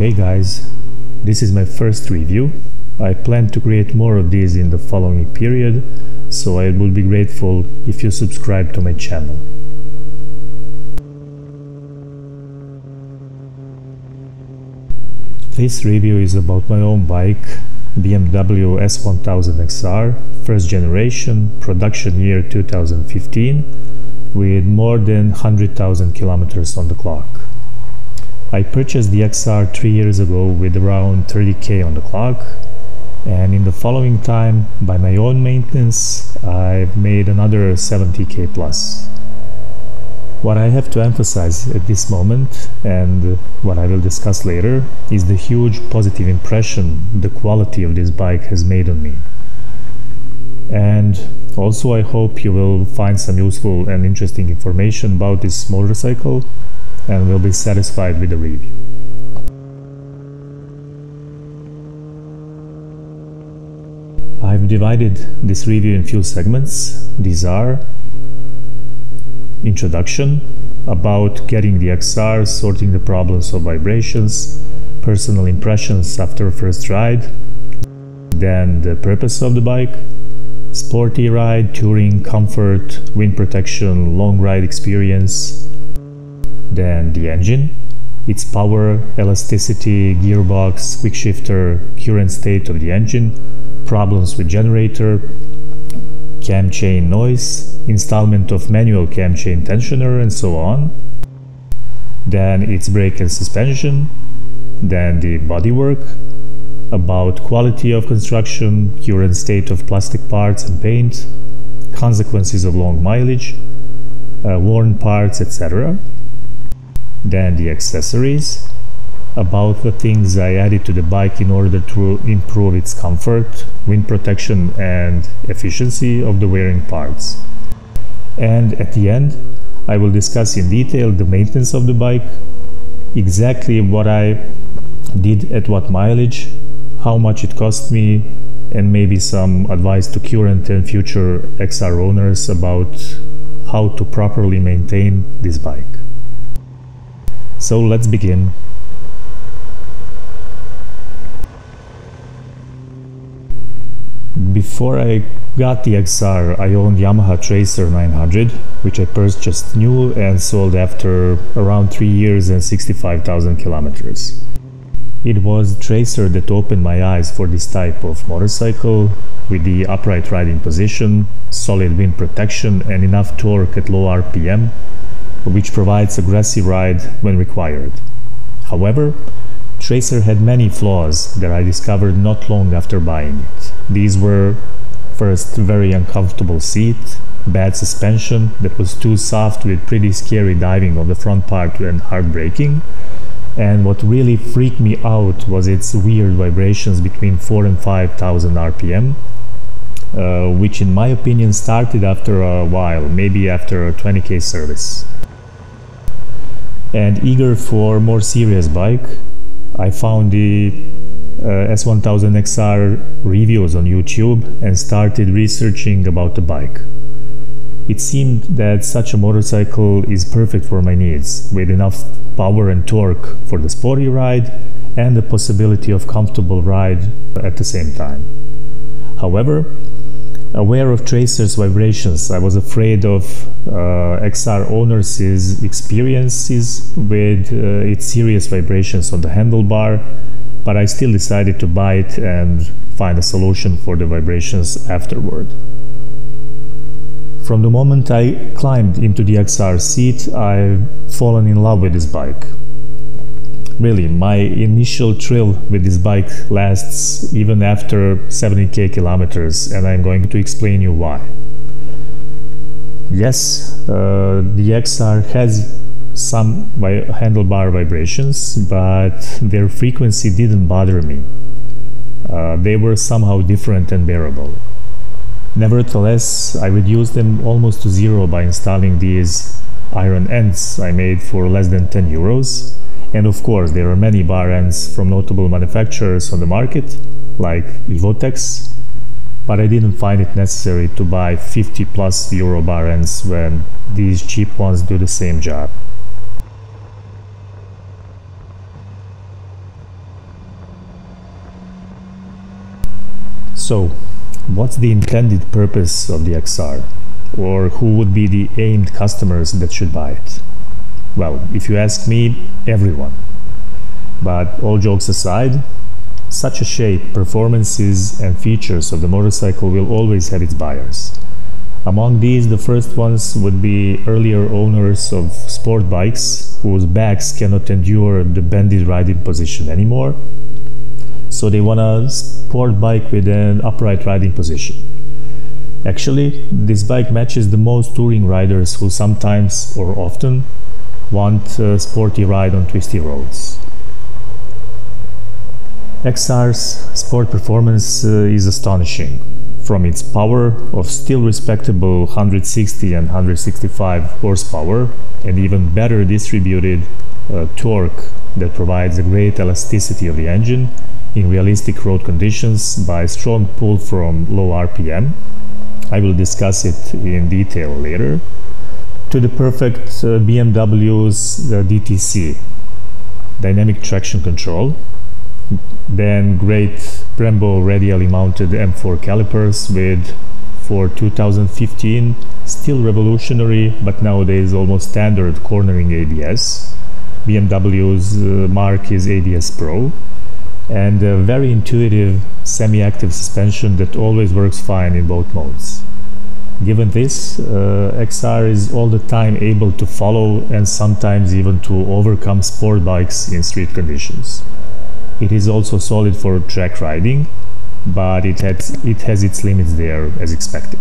Hey guys, this is my first review. I plan to create more of these in the following period, so I would be grateful if you subscribe to my channel. This review is about my own bike, BMW S1000XR, first generation, production year 2015, with more than 100,000 kilometers on the clock. I purchased the XR 3 years ago with around 30k on the clock, and in the following time, by my own maintenance, I've made another 70k plus. What I have to emphasize at this moment, and what I will discuss later, is the huge positive impression the quality of this bike has made on me. And also I hope you will find some useful and interesting information about this motorcycle and will be satisfied with the review. I've divided this review in few segments. These are introduction, about getting the XR, sorting the problems of vibrations, personal impressions after first ride, then the purpose of the bike, sporty ride, touring, comfort, wind protection, long ride experience, then the engine, its power, elasticity, gearbox, quick shifter, current state of the engine, problems with generator, cam chain noise, installment of manual cam chain tensioner and so on, then its brake and suspension, then the bodywork, about quality of construction, current state of plastic parts and paint, consequences of long mileage, worn parts, etc. Then the accessories, about the things I added to the bike in order to improve its comfort, wind protection and efficiency of the wearing parts. And at the end, I will discuss in detail the maintenance of the bike, exactly what I did at what mileage, how much it cost me, and maybe some advice to current and future XR owners about how to properly maintain this bike. So let's begin. Before I got the XR, I owned Yamaha Tracer 900, which I purchased new and sold after around 3 years and 65,000 kilometers. It was Tracer that opened my eyes for this type of motorcycle, with the upright riding position, solid wind protection and enough torque at low RPM, which provides aggressive ride when required. However, Tracer had many flaws that I discovered not long after buying it. These were first, very uncomfortable seat, bad suspension that was too soft with pretty scary diving of the front part and hard braking, and what really freaked me out was its weird vibrations between 4 and 5,000 RPM. Which in my opinion started after a while, maybe after a 20k service. And eager for more serious bike, I found the S1000XR reviews on YouTube and started researching about the bike. It seemed that such a motorcycle is perfect for my needs, with enough power and torque for the sporty ride and the possibility of comfortable ride at the same time. However, aware of Tracer's vibrations, I was afraid of XR owners' experiences with its serious vibrations on the handlebar, but I still decided to buy it and find a solution for the vibrations afterward. From the moment I climbed into the XR seat, I've fallen in love with this bike. Really, my initial thrill with this bike lasts even after 70k kilometers, and I'm going to explain you why. Yes, the XR has some handlebar vibrations, but their frequency didn't bother me. They were somehow different and bearable. Nevertheless, I reduced them almost to zero by installing these iron ends I made for less than 10 euros. And of course, there are many bar ends from notable manufacturers on the market, like Votex, but I didn't find it necessary to buy 50 plus euro bar ends when these cheap ones do the same job. So, what's the intended purpose of the XR? Or who would be the aimed customers that should buy it? Well, if you ask me, everyone. But all jokes aside, such a shape, performances and features of the motorcycle will always have its buyers. Among these, the first ones would be earlier owners of sport bikes whose backs cannot endure the bended riding position anymore, so they want a sport bike with an upright riding position. Actually, this bike matches the most touring riders who sometimes, or often, want a sporty ride on twisty roads. XR's sport performance is astonishing. From its power of still respectable 160 and 165 horsepower, and even better distributed torque that provides a great elasticity of the engine in realistic road conditions by strong pull from low RPM, I will discuss it in detail later, to the perfect BMW's DTC, Dynamic Traction Control, then great Brembo radially mounted M4 calipers with, for 2015, still revolutionary but nowadays almost standard cornering ABS. BMW's mark is ABS Pro, and a very intuitive semi-active suspension that always works fine in both modes. Given this, XR is all the time able to follow and sometimes even to overcome sport bikes in street conditions. It is also solid for track riding, but it has its limits there, as expected.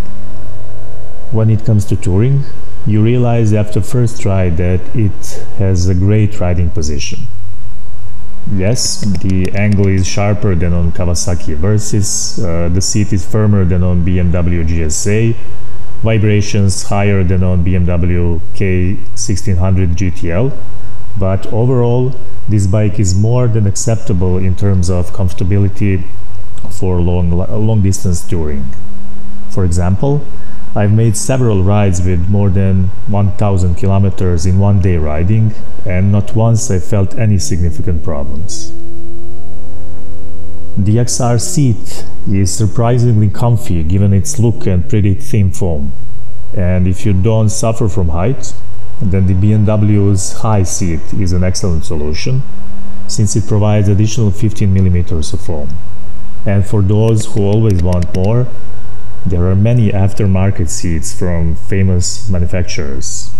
When it comes to touring, you realize after first try that it has a great riding position. Yes, the angle is sharper than on Kawasaki Versys, the seat is firmer than on BMW GSA, vibrations higher than on BMW K 1600 GTL, but overall, this bike is more than acceptable in terms of comfortability for long distance touring. For example, I've made several rides with more than 1000 kilometers in one day riding, and not once I felt any significant problems. The XR seat is surprisingly comfy given its look and pretty thin foam, and if you don't suffer from height, then the BMW's high seat is an excellent solution, since it provides additional 15 mm of foam. And for those who always want more, there are many aftermarket seats from famous manufacturers.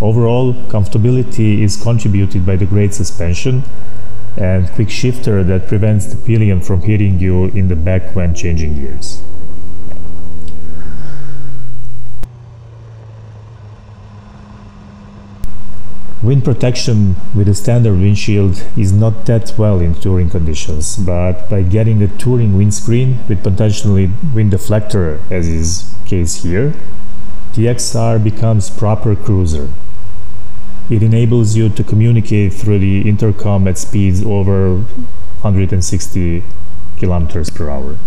Overall, comfortability is contributed by the great suspension and quick shifter that prevents the pillion from hitting you in the back when changing gears. Wind protection with a standard windshield is not that well in touring conditions, but by getting a touring windscreen with potentially wind deflector, as is case here, the XR becomes proper cruiser. It enables you to communicate through the intercom at speeds over 160 km per hour.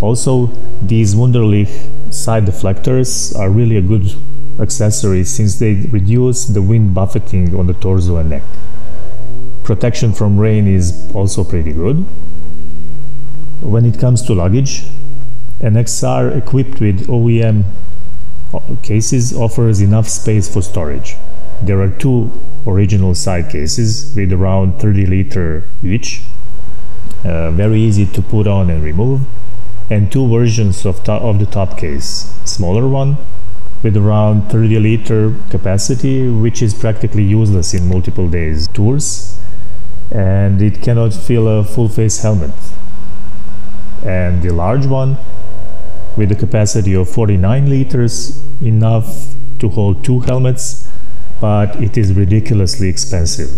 Also, these Wunderlich side deflectors are really a good accessories, since they reduce the wind buffeting on the torso and neck. Protection from rain is also pretty good. When it comes to luggage, an XR equipped with OEM cases offers enough space for storage. There are two original side cases with around 30 liters each, very easy to put on and remove, and two versions of the top case, smaller one with around 30 liters capacity, which is practically useless in multiple days tours, and it cannot fill a full face helmet, and the large one with a capacity of 49 liters, enough to hold two helmets, but it is ridiculously expensive.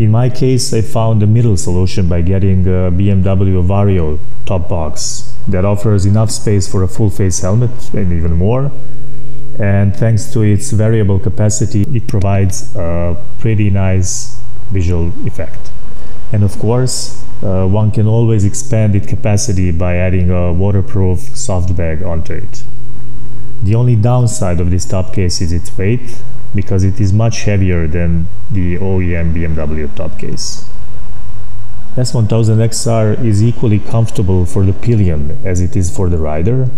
In my case, I found a middle solution by getting a BMW Vario top box that offers enough space for a full face helmet and even more, and thanks to its variable capacity, it provides a pretty nice visual effect. And of course, one can always expand its capacity by adding a waterproof soft bag onto it. The only downside of this top case is its weight, because it is much heavier than the OEM BMW top case. S1000XR is equally comfortable for the pillion as it is for the rider.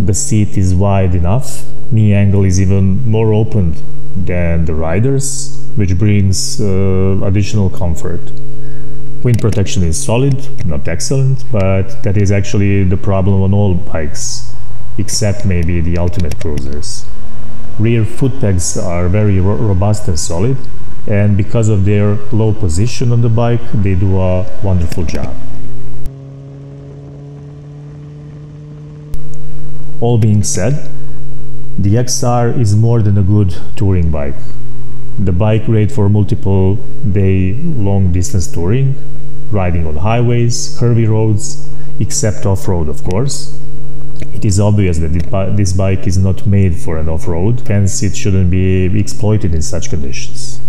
The seat is wide enough, knee angle is even more open than the rider's, which brings additional comfort. Wind protection is solid, not excellent, but that is actually the problem on all bikes, except maybe the ultimate cruisers. Rear foot pegs are very robust and solid, and because of their low position on the bike, they do a wonderful job. All being said, the XR is more than a good touring bike. The bike great for multiple day long distance touring, riding on highways, curvy roads, except off-road of course. It is obvious that this bike is not made for an off-road, hence it shouldn't be exploited in such conditions.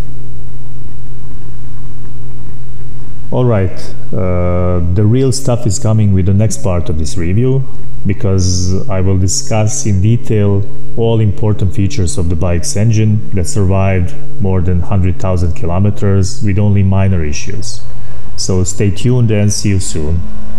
Alright, the real stuff is coming with the next part of this review, because I will discuss in detail all important features of the bike's engine that survived more than 100,000 kilometers with only minor issues. So stay tuned and see you soon.